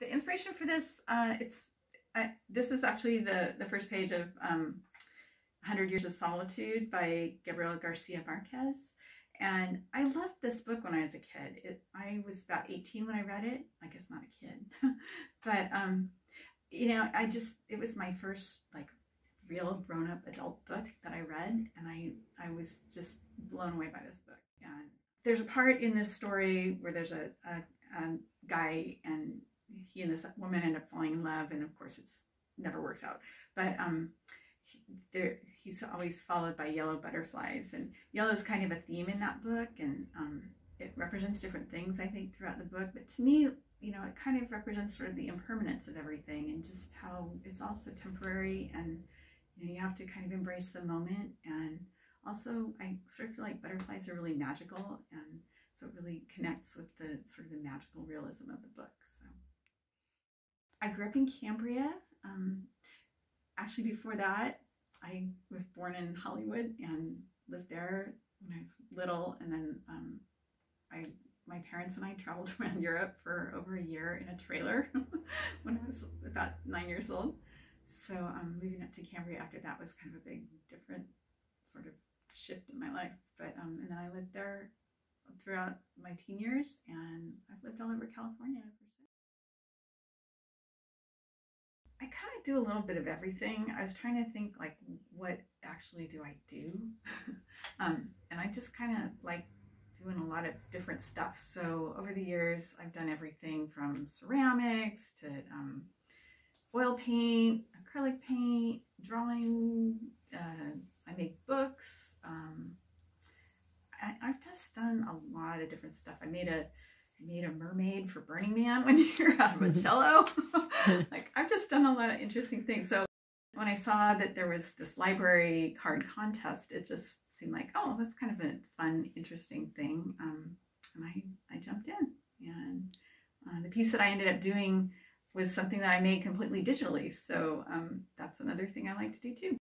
The inspiration for this, this is actually the first page of 100 Years of Solitude by Gabriel García Márquez. And I loved this book when I was a kid. I was about 18 when I read it. I guess not a kid, but you know, it was my first like real grown-up adult book that I read, and I was just blown away by this book. And there's a part in this story where there's a guy, and he and this woman end up falling in love, and of course it's never works out. But he's always followed by yellow butterflies, and yellow is kind of a theme in that book, and it represents different things, I think, throughout the book. But to me, you know, it kind of represents sort of the impermanence of everything, and just how it's also temporary, and you know, you have to kind of embrace the moment. And also, I sort of feel like butterflies are really magical, and so it really connects with the sort of the magical realism of the book. So I grew up in Cambria. Actually, before that, I was born in Hollywood and lived there when I was little, and then my parents and I traveled around Europe for over a year in a trailer when I was about 9 years old. So moving up to Cambria after that was kind of a big, different sort of shift in my life. But and then I lived there throughout my teen years, and I've lived all over California ever since. I kind of do a little bit of everything. I was trying to think, like, what actually do I do? And I just kind of like doing a lot of different stuff. So over the years, I've done everything from ceramics to oil paint, acrylic paint, drawing. I make books. I've just done a lot of different stuff. I made a mermaid for Burning Man one year out of a cello. Like, I've just done a lot of interesting things. So when I saw that there was this library card contest, it just seemed like, oh, that's kind of a fun, interesting thing. And I jumped in. And the piece that I ended up doing was something that I made completely digitally. So that's another thing I like to do too.